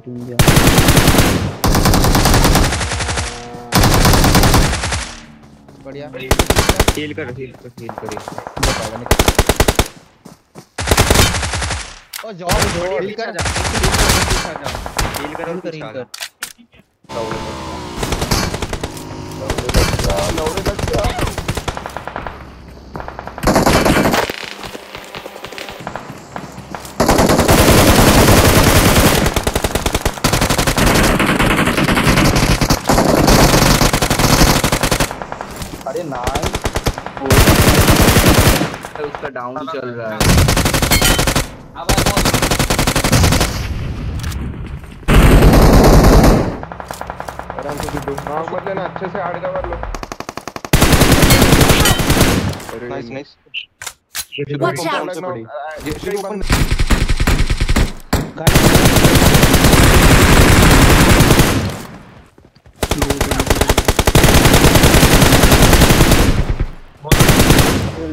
to India. बढ़िया heal कर down चल रहा है। आराम से दो मार मत लेना, अच्छे से आड़े मार लो। Nice nice. Watch out. ये ओपन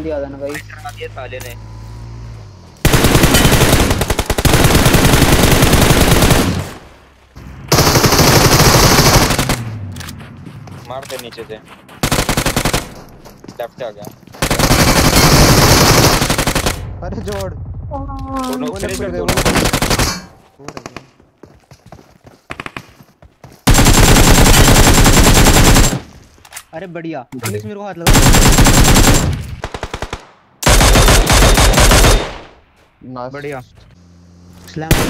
दिया था ना भाई, चढ़ा दिया साले ने। मारते नीचे से लेफ्ट आ गया। अरे जोड़ दोनों फिनिश कर दो। अरे बढ़िया फिनिश, मेरे को हाथ लगा। बढ़िया स्लैम क्या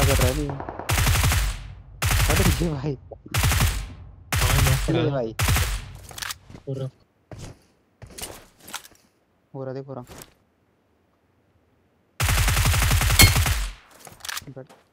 कर रहा है भाई भाई पूरा देखो रहा।